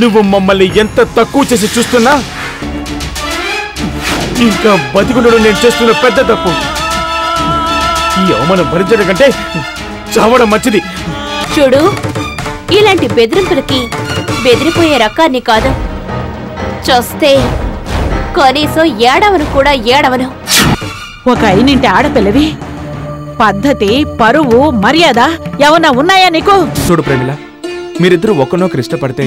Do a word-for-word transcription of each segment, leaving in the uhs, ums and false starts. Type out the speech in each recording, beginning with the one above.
నువ్వు మమ్మల్ని ఎంత తక్కువ చేసి చూస్తున్నా ఇంకా బతికుండడు నేను చేస్తున్న పెద్ద తప్పు. ఈ అవమానం భరించడం కంటే చావడం మంచిది. చూడు, ఇలాంటి బెదిరింపులకి బెదిరిపోయే రకాన్ని కాదు. చూస్తే కనీసం ఏడవను కూడా ఏడవను. ఒక ఐనింటి ఆడపిల్లవి పద్ధతి, పరువు, మర్యాద ఏమన్నా ఉన్నాయా నీకు? చూడు ప్రేమిల, మీరిద్దరు ఒకరినొకరు ఇష్టపడితే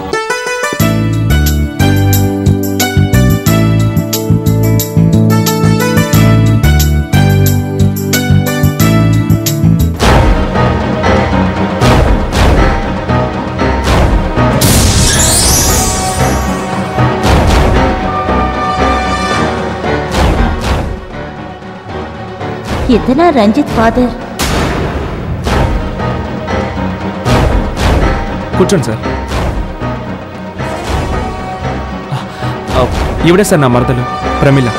इतना रंजित फादर कुछ सर इवड़े सर ना मरदलु प्रमिला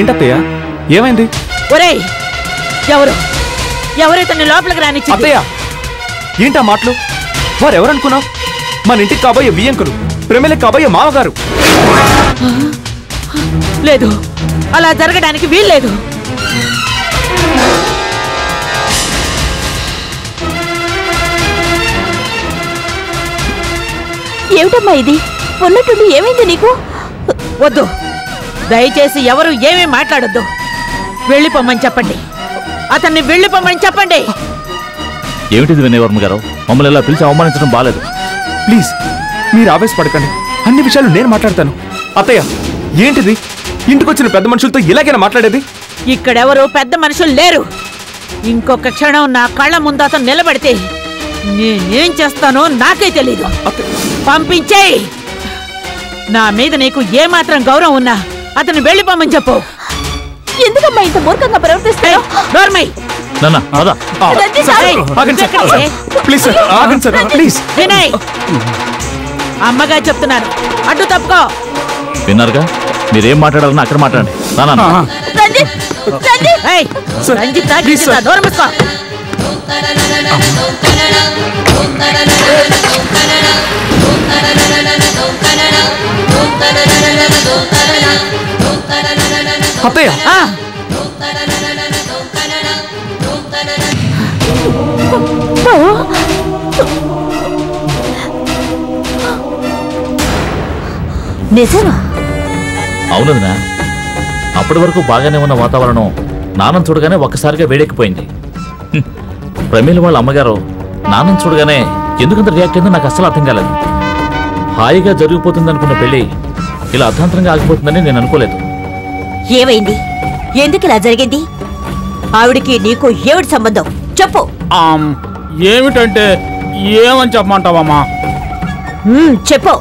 ఏంటయ్యా ఏమైంది? ఒరేయ్, ఎవరు ఎవరైతే లోపలికి రానిచ్చి? అత్తయ్య ఏంటా మాటలు? వారెవరనుకున్నావు? మన ఇంటికి కాబోయే బియ్యంకులు, ప్రేమిల కాబోయే మామగారు. లేదు, అలా జరగడానికి వీల్లేదు. ఏమిటమ్మా ఇది? ఉన్నట్టుండి ఏమైంది నీకు? వద్దు, దయచేసి ఎవరు ఏమీ మాట్లాడొద్దు. వెళ్ళిపోమని చెప్పండి, అతన్ని వెళ్ళిపోమని చెప్పండి. ఏమిటిది వినయవర్మ గారు? మమ్మల్ని ఇలా పిలిచి అవమానించడం బాలేదు. ప్లీజ్ మీరు ఆవేశపడకండి, అన్ని విషయాలు నేను మాట్లాడతాను. అత్తయ్య ఏంటిది? ఇంటికొచ్చిన పెద్ద మనుషులతో ఇలాగైనా మాట్లాడేది? ఇక్కడెవరు పెద్ద మనుషులు లేరు. ఇంకొక క్షణం నా కళ్ళ ముందు అతను నిలబడితే నేనేం చేస్తానో నాకే తెలీదు. పంపించేయి. నా మీద నీకు ఏమాత్రం గౌరవం ఉన్నా అతను వెళ్ళిపోమని చెప్పు. ఎందుకమ్మా ఇంత మూర్ఖంగా ప్రవర్తిస్తాయి? అమ్మగా చెప్తున్నాను, అడ్డు తప్పుకో. విన్నారుగా, మీరేం మాట్లాడాలన్నా అక్కడ మాట్లాడండి. అత్తయ్య నిజమా? అవునదినా, అప్పటి వరకు బాగానే ఉన్న వాతావరణం నాన్న చూడగానే ఒక్కసారిగా వేడెక్కిపోయింది. ప్రమీల వాళ్ళ అమ్మగారు నాన్న చూడగానే ఎందుకంత రియాక్ట్ అయిందో నాకు అస్సలు అర్థం కాలేదు. హాయిగా జరిగిపోతుంది అనుకున్న పెళ్లి ఇలా అర్థాంతరంగా ఆగిపోతుందని నేను అనుకోలేదు. ఏమైంది? ఎందుకు ఇలా జరిగింది? ఆవిడికి నీకు ఏమిటి సంబంధం చెప్పు. ఏమిటంటే ఏమని చెప్పమంటావమ్మా? చెప్పు.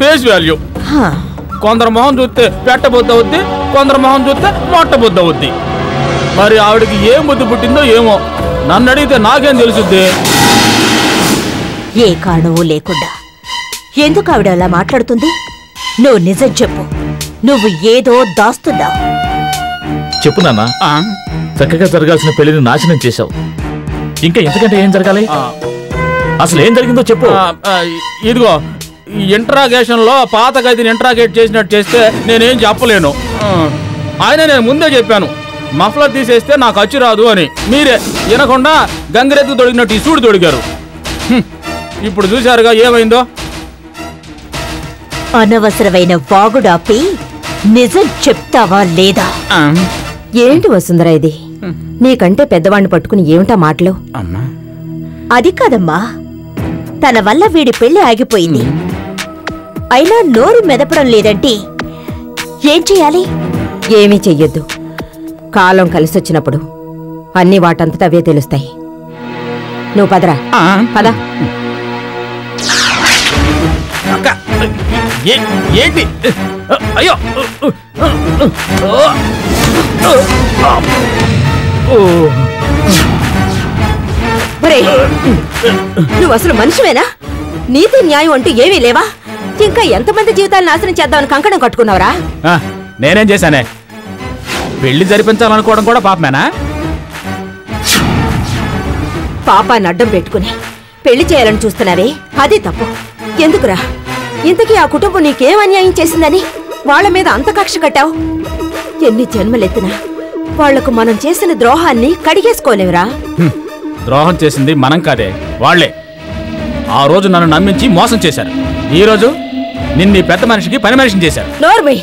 ఫేస్ వాల్యూ కొందరు మొహం చూస్తే పెట్టబుద్ధి అవుద్ది, కొందరు మొహం చూస్తే మొట్టబుద్ధి అవుద్ది. మరి ఆవిడకి ఏం బుద్ధి పుట్టిందో ఏమో, నన్ను అడిగితే నాకేం తెలుసుద్ది? ఏ కారణం లేకుండా ఎందుకు ఆవిడ అలా మాట్లాడుతుంది? నువ్వు నిజం చెప్పు. నువ్వు ఏదో దాస్తున్నా చెప్పు నాన్న. చక్కగా జరగాల్సిన పెళ్లిని నాశనం చేశావు. ఇంకా ఎంతకంటే ఏం జరగాలి? అసలు ఏం జరిగిందో చెప్పు. ఇదిగో ఇంట్రాగేషన్ లో పాత గదిని ఇంట్రాగేట్ చేసినట్టు చేస్తే నేనేం చెప్పలేను. ఆయన నేను ముందే చెప్పాను మఫ్లర్ తీసేస్తే నాకు అచ్చు రాదు అని. మీరే వినకుండా గంగరెత్తు తొడిగినట్టు ఈ చూడు తొడిగారు. ఇప్పుడు చూశారుగా ఏమైందో. అనవసరమైన వాగుడాపి నిజం చెప్తావా లేదా? ఏంటి వసుంధర ఇది? నీకంటే పెద్దవాణ్ణి పట్టుకుని ఏమిటా మాటలు? అది కాదమ్మా, తన వల్ల వీడి పెళ్లి ఆగిపోయింది. అయినా నోరు మెదపడం లేదంటే ఏం చెయ్యాలి? ఏమీ చెయ్యొద్దు. కాలం కలిసొచ్చినప్పుడు అన్ని వాటంతట అవే తెలుస్తాయి. నువ్వు పదరా. పదా. ఏంటి? అయ్యో నువ్వు అసలు మనిషివేనా? నీతి న్యాయం అంటూ ఏమీ లేవా? ఇంకా ఎంతమంది జీవితాలు నాశనం చేద్దామని కంకణం కట్టుకున్నావురా? నేనేం చేశానే? పెళ్లి జరిపించాలనుకోవడం కూడా పాపమేనా? పాపాన్ని అడ్డం పెట్టుకుని పెళ్లి చేయాలని చూస్తున్నావే, అదే తప్పు. ఎందుకురా? ఇంతకీ ఆ కుటుంబం నీకేం అన్యాయం చేసిందని వాళ్ల మీద అంత కక్ష కట్టావు? ఎన్ని జన్మలెత్తినా వాళ్లకు మనం చేసిన ద్రోహాన్ని కడిగేసుకోలేవురా. ద్రోహం చేసింది మనం కాదే, వాళ్లే. ఆ రోజు నన్ను నమ్మించి మోసం చేశారు. ఈ రోజు నిన్ను పెద్ద మనిషికి పని మనిషిని చేశారు. నోర్మి,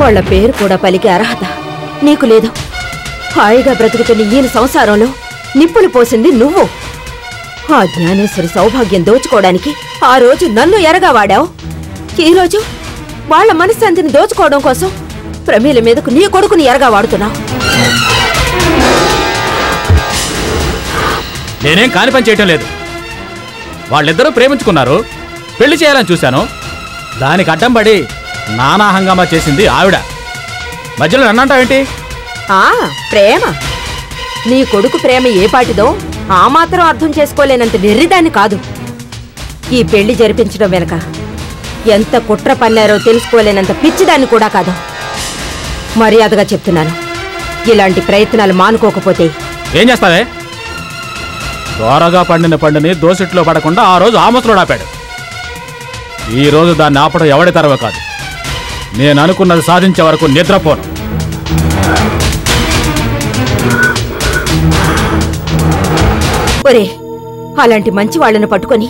వాళ్ళ పేరు కూడా పలికే అర్హత నీకు లేదు. హాయిగా బ్రతుకుతున్న ఈయన సంసారంలో నిప్పులు పోసింది నువ్వు. ఆ జ్ఞానేశ్వరి సౌభాగ్యం దోచుకోవడానికి ఆ రోజు నన్ను ఎరగా వాడావు. ఈరోజు వాళ్ళ మనశ్శాంతిని దోచుకోవడం కోసం ప్రమీల మీదకు నీ కొడుకుని ఎరగా వాడుతున్నావు. నేనేం కాని పని చేయటం లేదు. వాళ్ళిద్దరూ ప్రేమించుకున్నారు, పెళ్లి చేయాలని చూశాను. దానికి అడ్డం పడి నానా హంగామా చేసింది ఆవిడ. మధ్యలో నన్నంటావేంటి? ఆ ప్రేమ, నీ కొడుకు ప్రేమ ఏ పాటిదో ఆ మాత్రం అర్థం చేసుకోలేనంత వెర్రిదాన్ని కాదు. ఈ పెళ్లి జరిపించడం వెనక ఎంత కుట్ర పన్నారో తెలుసుకోలేనంత పిచ్చిదాన్ని కూడా కాదు. మర్యాదగా చెప్తున్నాను, ఇలాంటి ప్రయత్నాలు మానుకోకపోతే ఏం చేస్తావే? దోరగా పండిన పండుని దోసిట్లో పడకుండా ఆ రోజు ఆమోసులో ఆపాడు. ఈ రోజు దాన్ని ఆపడం ఎవడి తరవ కాదు. నేను అనుకున్నది సాధించే వరకు నిద్రపోను. ఒరే, అలాంటి మంచి వాళ్ళని పట్టుకొని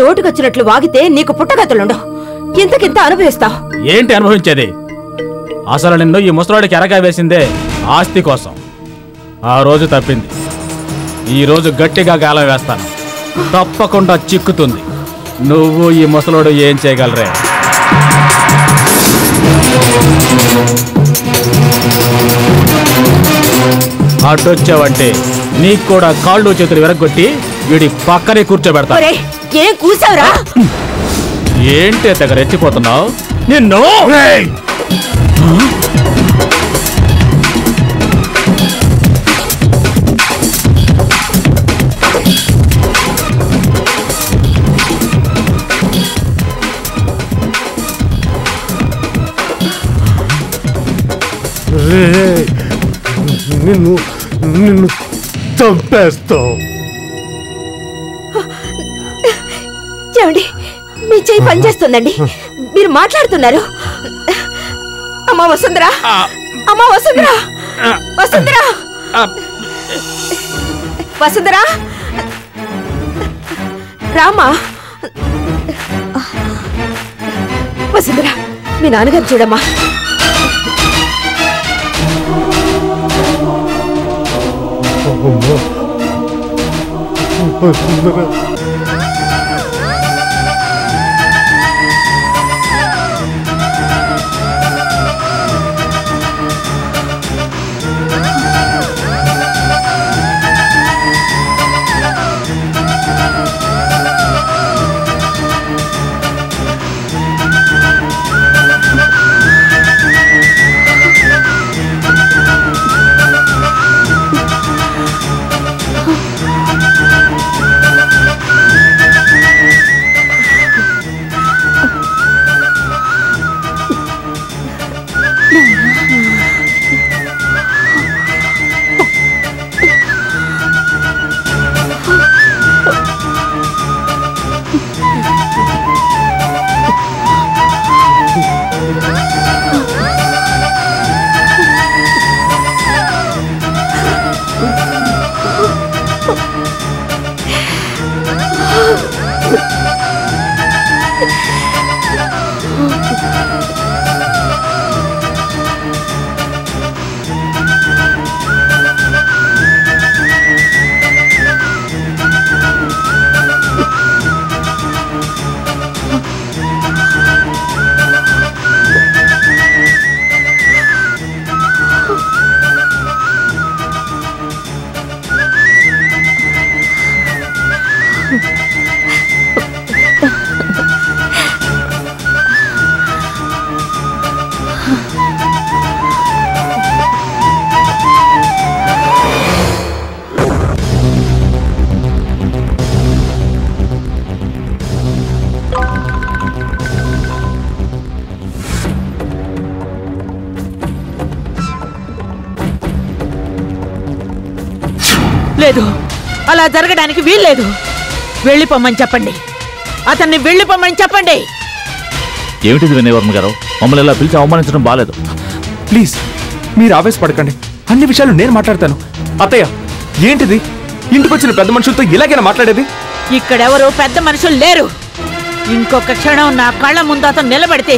నోటుకొచ్చినట్లు వాగితే నీకు పుట్టగతులుండవు, ఇంతకింత అనుభవిస్తావు. ఏంటి అనుభవించేది? అసలు నిన్ను ఈ ముసలాడికి ఎరగా వేసిందే ఆస్తి కోసం. ఆ రోజు తప్పింది, ఈ రోజు గట్టిగా గాలం వేస్తాను. తప్పకుండా చిక్కుతుంది. నువ్వు ఈ ముసలోడు ఏం చేయగలరే? అటొచ్చావంటే నీకు కూడా కాళ్ళు చేతులు విరగొట్టి వీడి పక్కనే కూర్చోబెడతా. ఏంటే దగ్గర ఎత్తిపోతున్నావు? నిన్ను నిన్ను నిన్ను చంపేస్తావు. చూడండి, మీ చెయ్యి పనిచేస్తుందండి. మీరు మాట్లాడుతున్నారు. అమ్మా వసుంధరా, అమ్మా వసుంధరా, వసుంధరా, వసుంధరా రామా, వసుంధరా మీ నాన్నగారు చూడమ్మా. లేదు, అలా జరగడానికి వీల్లేదు. వెళ్ళిపోమని చెప్పండి, అతన్ని వెళ్ళిపోమని చెప్పండి. ఏమిటిది వినయవర్మ గారు, మమ్మల్ని ఇలా పిలిచి అవమానించడం బాలేదు. ప్లీజ్ మీరు ఆవేశపడకండి, అన్ని విషయాలు నేను మాట్లాడతాను. అత్తయ్య ఏంటిది, ఇంటికి వచ్చిన పెద్ద మనుషులతో ఇలాగైనా మాట్లాడేది? ఇక్కడెవరు పెద్ద మనుషులు లేరు. ఇంకొక క్షణం నా కళ్ళ ముందు అతను నిలబడితే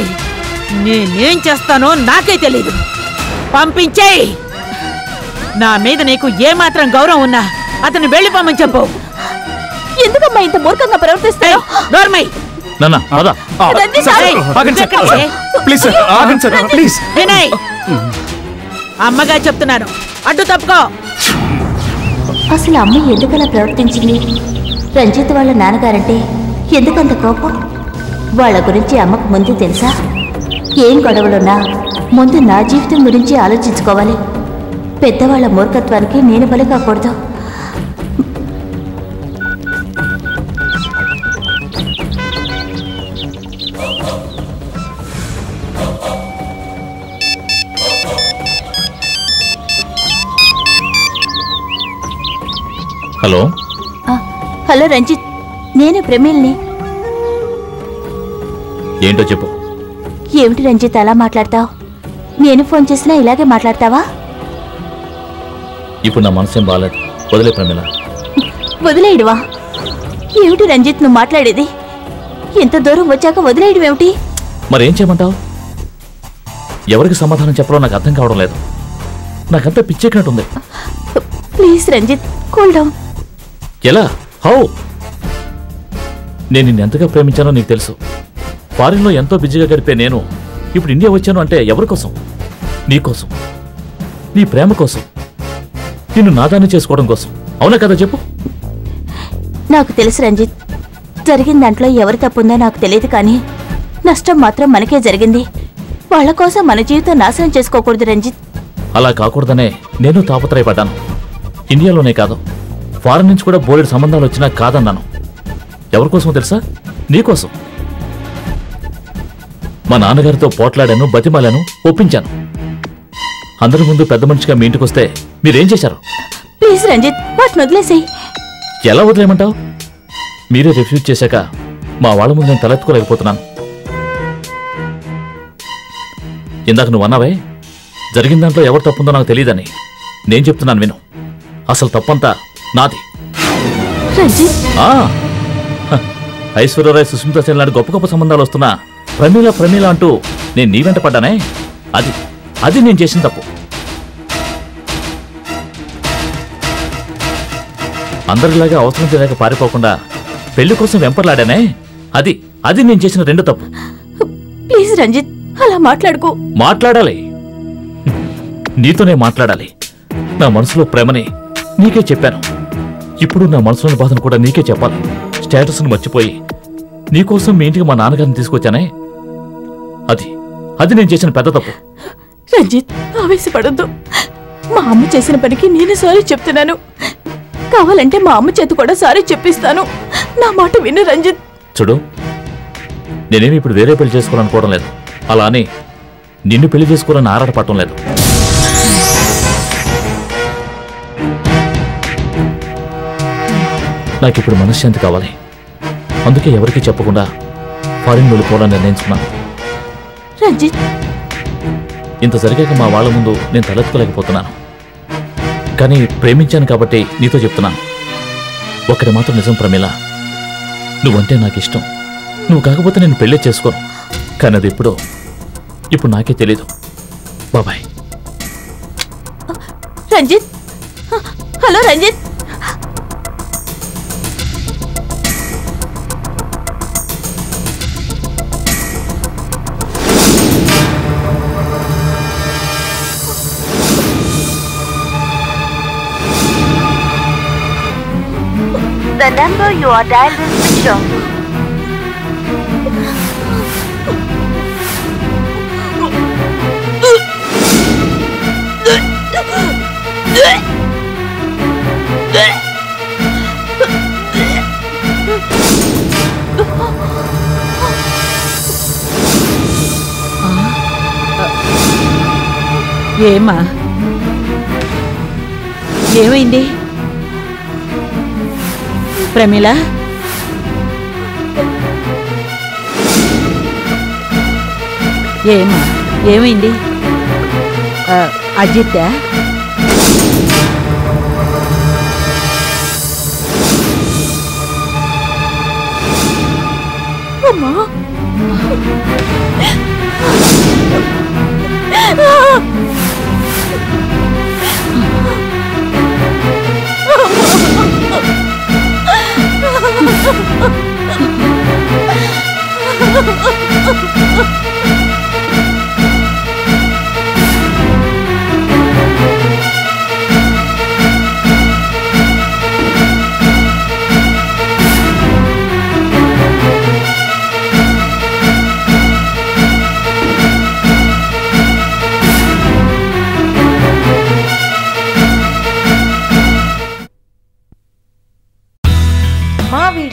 నేనేం చేస్తానో నాకే తెలీదు. పంపించేయి. నా మీద నీకు ఏమాత్రం గౌరవం ఉన్నా అతను వెళ్ళిపోమని చెప్పు. ఎందుకమ్మా ఇంత మూర్ఖంగా ప్రవర్తిస్తాయో? అమ్మగా చెప్తున్నాను, అడ్డు తప్పుకో. అసలు అమ్మ ఎందుకలా ప్రవర్తించింది? రంజిత్ వాళ్ళ నాన్నగారంటే ఎందుకంత కోపం? వాళ్ళ గురించి అమ్మకు ముందు తెలుసా? ఏం గొడవలున్నా ముందు నా జీవితం గురించి ఆలోచించుకోవాలి. పెద్దవాళ్ళ మూర్ఖత్వానికి నేను బలి కాకూడదు. హలో హలో రంజిత్, నేను ప్రమీల్ని. ఏంటో చెప్పు. ఏమిటి రంజిత్ అలా మాట్లాడతావు? నేను ఫోన్ చేసినా ఇలాగే మాట్లాడతావా? ఇప్పుడు నా మనసేం బాలేదు, వదిలే ప్రమీల. వదిలేయడువా? ఏమిటి రంజిత్ నువ్వు మాట్లాడేది? ఎంత దూరం వచ్చాక వదిలేయడం ఏమిటి? మరేం చేయమంటావు? ఎవరికి సమాధానం చెప్పడం నాకు అర్థం కావడం లేదు. నాకంతా పిచ్చెక్కినట్టుంది. Please Ranjit, cool down. ఎలా? హౌ? నేను నిన్నెంతగా ప్రేమించానో నీకు తెలుసు. ఫారిన్లో ఎంతో బిజీగా గడిపే నేను ఇప్పుడు ఇండియా వచ్చాను అంటే ఎవరి కోసం? నీకోసం, నీ ప్రేమ కోసం, నిన్ను నాదాన్ని చేసుకోవడం కోసం. అవునా కదా చెప్పు? నాకు తెలుసు రంజిత్, జరిగిన దాంట్లో ఎవరి తప్పుందో నాకు తెలియదు, కానీ నష్టం మాత్రం మనకే జరిగింది. వాళ్ళ కోసం మన జీవితం నాశనం చేసుకోకూడదు రంజిత్. అలా కాకూడదనే నేను తాపత్రయపడ్డాను. ఇండియాలోనే కాదు, ఫారిన్ నుంచి కూడా బోలెడు సంబంధాలు వచ్చినా కాదన్నాను. ఎవరికోసం తెలుసా? నీకోసం. మా నాన్నగారితో పోట్లాడాను, బతిమాలను, ఒప్పించాను. అందరి ముందు పెద్ద మనిషిగా మీ ఇంటికి వస్తే మీరేం చేశారు? ప్లీజ్ రంజిత్, వాటిని వదిలేసేయి. ఎలా వదిలేయమంటావు? మీరే రిఫ్యూజ్ చేశాక మా వాళ్ళ ముందు నేను తలెత్తుకోలేకపోతున్నాను. ఇందాక నువ్వు అన్నావే జరిగిన దాంట్లో ఎవరు తప్పుందో నాకు తెలియదని. నేను చెప్తున్నాను విను, అసలు తప్పంతా నాది. ఐశ్వర్యరాయ్, సుస్మితా సేన్ లాంటి గొప్ప గొప్ప సంబంధాలు వస్తున్నా ప్రమీల ప్రమీల అంటూ నేను నీ వెంట పడ్డానే, అది అది నేను చేసిన తప్పు. అందరిలాగా అవసరం తెలియక పారిపోకుండా పెళ్లి కోసం వెంపర్లాడానే, అది అది నేను చేసిన రెండు తప్పు. ప్లీజ్ రంజిత్, అలా మాట్లాడుకో. మాట్లాడాలి, నీతోనే మాట్లాడాలి. నా మనసులో ప్రేమని నీకే చెప్పాను, ఇప్పుడు నా మనసులోని బాధను కూడా నీకే చెప్పాలి. స్టేటస్ను మర్చిపోయి నీకోసం మీ ఇంటికి మా నాన్నగారిని తీసుకొచ్చానే, అది అది నేను చేసిన పెద్ద తప్పు. రంజిత్ ఆవేశపడద్దు. మా అమ్మ చేసిన పనికి నేను సారీ చెప్తున్నాను. కావాలంటే మా అమ్మ చేత కూడా సారీ చెప్పిస్తాను. నా మాట విను రంజిత్. చూడు, నేనేమి ఇప్పుడు వేరే పెళ్లి చేసుకోవాలనుకోవడం లేదు, అలానే నిన్ను పెళ్లి చేసుకోవాలని ఆరాటపడటం లేదు. నాకు ఇప్పుడు మనశ్శాంతి కావాలి, అందుకే ఎవరికీ చెప్పకుండా ఫారిన్ వెళ్ళిపోవాలని నిర్ణయించుకున్నాను. రంజిత్, ఇంత జరిగాక మా వాళ్ళ ముందు నేను తలెత్తుకోలేకపోతున్నాను, కానీ ప్రేమించాను కాబట్టి నీతో చెప్తున్నాను. ఒక్కటి మాత్రం నిజం ప్రమీల, నువ్వంటే నాకు ఇష్టం. నువ్వు కాకపోతే నేను పెళ్లి చేసుకోను, కానీ అది ఇప్పుడు ఇప్పుడు నాకే తెలీదు. బాబాయ్. Ranjit, hello Ranjit. The number you are dialed is switched off. ఏమా ఏమైంది? Pramila? Yema, Yema indi? Uh, Ajitya? Mama?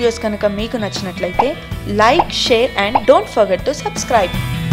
If you like this video, like, share and don't forget to subscribe.